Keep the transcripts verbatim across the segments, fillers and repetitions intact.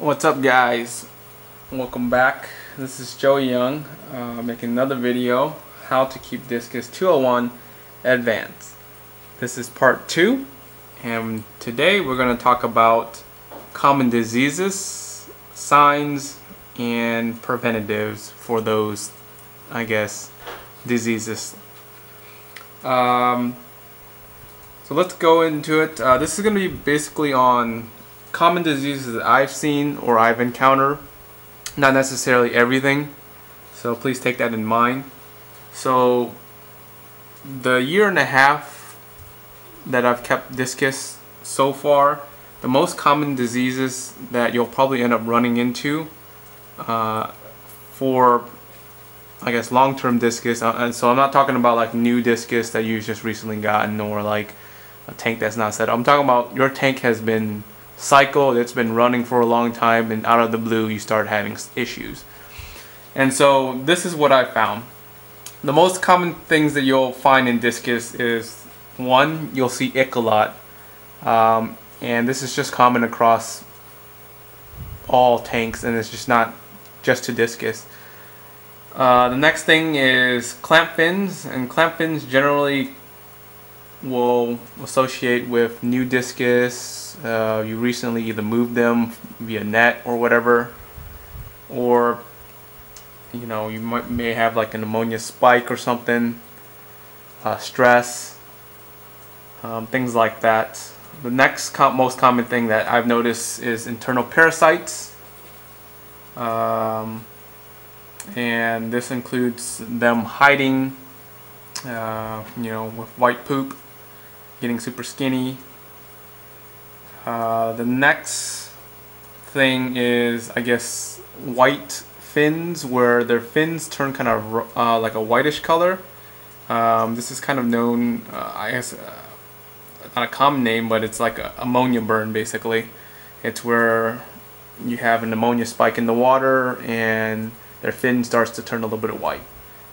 What's up, guys? Welcome back. This is Joey Young uh, making another video, how to keep discus two oh one advanced. This is part two, and today we're going to talk about common diseases, signs, and preventatives for those, I guess, diseases. Um, so let's go into it. Uh, this is going to be basically on common diseases that I've seen or I've encountered, not necessarily everything, so please take that in mind. So the year and a half that I've kept discus so far, the most common diseases that you'll probably end up running into uh, for, I guess, long-term discus, and so I'm not talking about like new discus that you've just recently gotten or like a tank that's not set up. I'm talking about your tank has been cycle that's been running for a long time, and out of the blue you start having issues. And so this is what I found. The most common things that you'll find in discus is, one, you'll see ick a lot, um, and this is just common across all tanks, and it's just not just to discus. Uh, the next thing is clamp fins, and clamp fins generally will associate with new discus. Uh, you recently either moved them via net or whatever, or you know, you might may have like an ammonia spike or something, uh, stress, um, things like that. The next com most common thing that I've noticed is internal parasites, um, and this includes them hiding, uh, you know, with white poop, getting super skinny. Uh, the next thing is, I guess, white fins, where their fins turn kind of uh, like a whitish color. Um, this is kind of known, uh, I guess, uh, not a common name, but it's like a ammonia burn, basically. It's where you have an ammonia spike in the water and their fin starts to turn a little bit of white.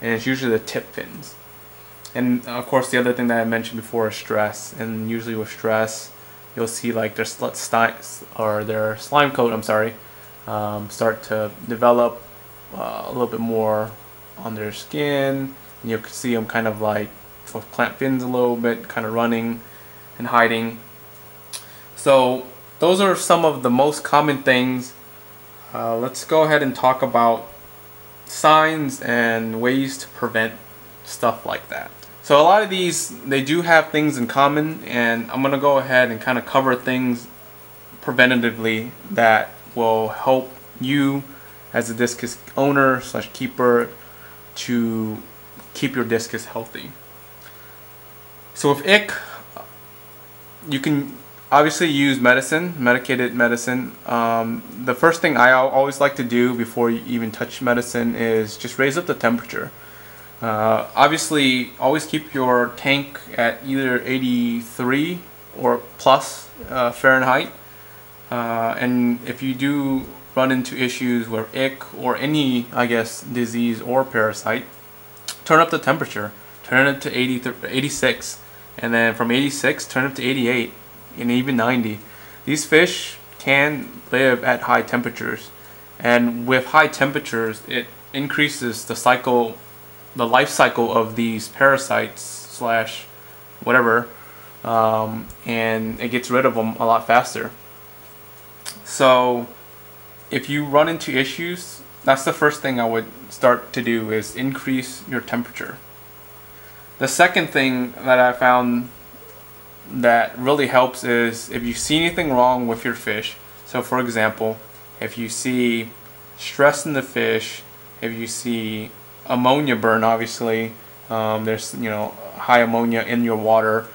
And it's usually the tip fins. And of course, the other thing that I mentioned before is stress, and usually with stress you'll see like their sli or their slime coat, I'm sorry, um, start to develop uh, a little bit more on their skin, and you'll see them kind of like with clamp fins a little bit, kind of running and hiding. So those are some of the most common things. Uh, let's go ahead and talk about signs and ways to prevent stuff like that. So a lot of these, they do have things in common, and I'm going to go ahead and kind of cover things preventatively that will help you as a discus owner slash keeper to keep your discus healthy. So with ick, you can obviously use medicine, medicated medicine. Um, the first thing I always like to do before you even touch medicine is just raise up the temperature. Uh, obviously, always keep your tank at either eighty-three or plus uh, Fahrenheit, uh, and if you do run into issues where ick or any, I guess, disease or parasite, turn up the temperature, turn it to eighty-six, and then from eighty-six turn it to eighty-eight and even ninety. These fish can live at high temperatures, and with high temperatures it increases the cycle the life cycle of these parasites slash whatever, um, and it gets rid of them a lot faster. So if you run into issues, that's the first thing I would start to do, is increase your temperature. The second thing that I found that really helps is if you see anything wrong with your fish. So for example, if you see stress in the fish, if you see ammonia burn, obviously um, there's, you know, high ammonia in your water,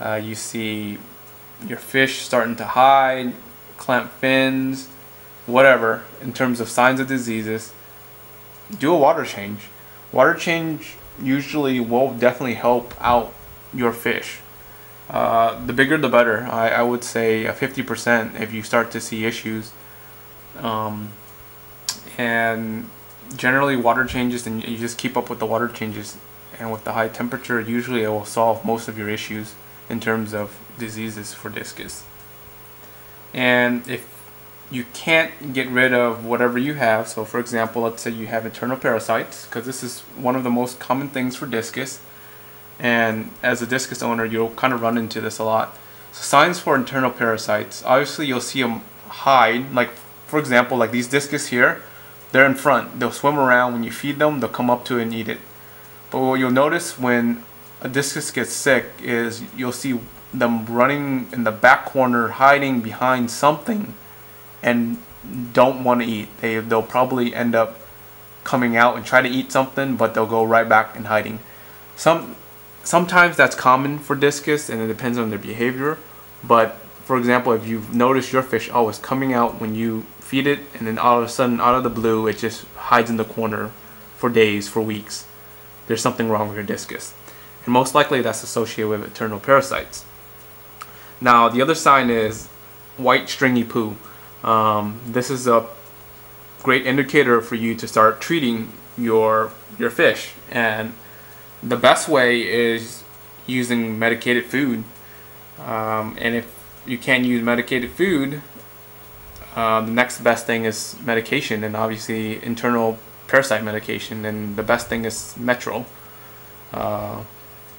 uh, you see your fish starting to hide, clamp fins, whatever, in terms of signs of diseases, do a water change. Water change usually will definitely help out your fish. Uh, the bigger the better. I, I would say a fifty percent if you start to see issues, um, and generally water changes, and you just keep up with the water changes, and with the high temperature usually it will solve most of your issues in terms of diseases for discus. And if you can't get rid of whatever you have. So for example, let's say you have internal parasites, because this is one of the most common things for discus, and as a discus owner you'll kind of run into this a lot. So signs for internal parasites, obviously you'll see them hide, like for example like these discus here, they're in front, they'll swim around, when you feed them they'll come up to it and eat it. But what you'll notice when a discus gets sick is you'll see them running in the back corner, hiding behind something, and don't want to eat. They, they'll probably end up coming out and try to eat something, but they'll go right back and hiding. Some, sometimes that's common for discus and it depends on their behavior, but for example, if you've noticed your fish always coming out when you feed it, and then all of a sudden out of the blue it just hides in the corner for days, for weeks, there's something wrong with your discus. And most likely that's associated with internal parasites. Now the other sign is white stringy poo. Um, this is a great indicator for you to start treating your your fish, and the best way is using medicated food. Um, and if you can't use medicated food, uh, the next best thing is medication, and obviously internal parasite medication, and the best thing is Metro. Uh,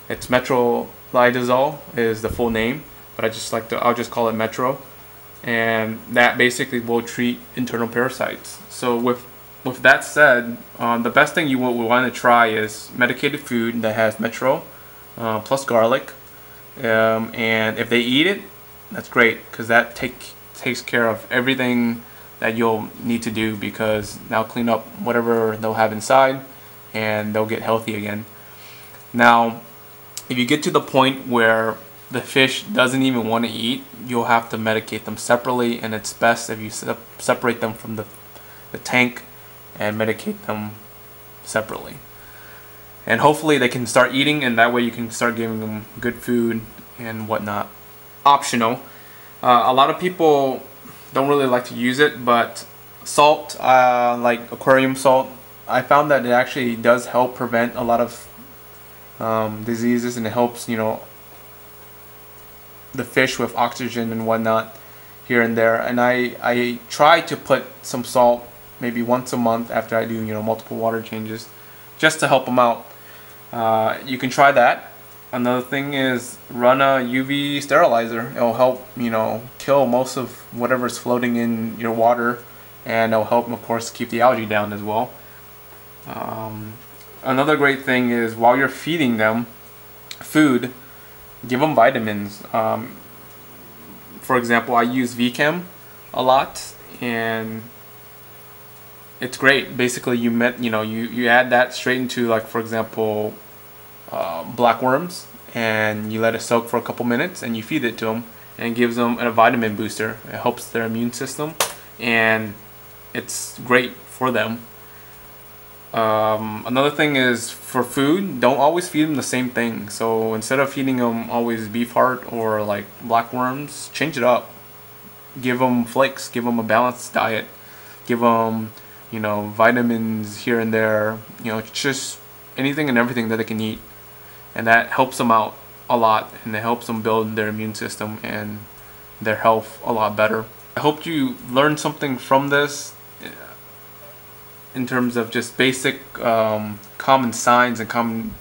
it's metrolidazole is the full name, but I just like to I'll just call it Metro. And that basically will treat internal parasites. So with with that said, um, the best thing you will, will want to try is medicated food that has Metro uh, plus garlic, um, and if they eat it, that's great, because that take takes care of everything that you'll need to do, because now clean up whatever they'll have inside and they'll get healthy again. Now if you get to the point where the fish doesn't even want to eat, you'll have to medicate them separately, and it's best if you se separate them from the, the tank and medicate them separately. And hopefully they can start eating, and that way you can start giving them good food and whatnot. Optional. Uh, a lot of people don't really like to use it, but salt, uh, like aquarium salt, I found that it actually does help prevent a lot of um, diseases, and it helps, you know, the fish with oxygen and whatnot here and there. And I, I try to put some salt maybe once a month after I do, you know, multiple water changes, just to help them out. Uh, you can try that. Another thing is run a U V sterilizer. It'll help, you know, kill most of whatever's floating in your water, and it'll help, of course, keep the algae down as well. Um, another great thing is while you're feeding them food, give them vitamins. Um, for example, I use V-Chem a lot, and it's great. Basically, you met, you know, you you add that straight into, like, for example, uh, black worms, and you let it soak for a couple minutes, and you feed it to them, and it gives them a vitamin booster. It helps their immune system, and it's great for them. Um, another thing is for food, don't always feed them the same thing. So instead of feeding them always beef heart or like black worms, change it up. Give them flakes, give them a balanced diet, give them, you know, vitamins here and there, you know, just anything and everything that they can eat. And that helps them out a lot, and it helps them build their immune system and their health a lot better. I hope you learned something from this, in terms of just basic um, common signs and common,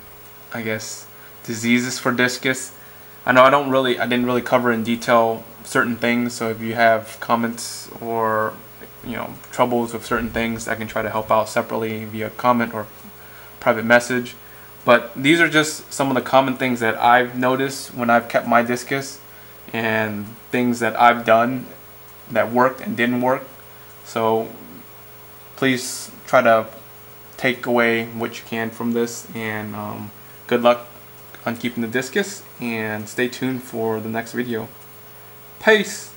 I guess, diseases for discus. I know I don't really, I didn't really cover in detail certain things, so if you have comments or, you know, troubles with certain things, I can try to help out separately via comment or private message. But these are just some of the common things that I've noticed when I've kept my discus, and things that I've done that worked and didn't work. So please try to take away what you can from this, and um, good luck on keeping the discus, and stay tuned for the next video. Peace!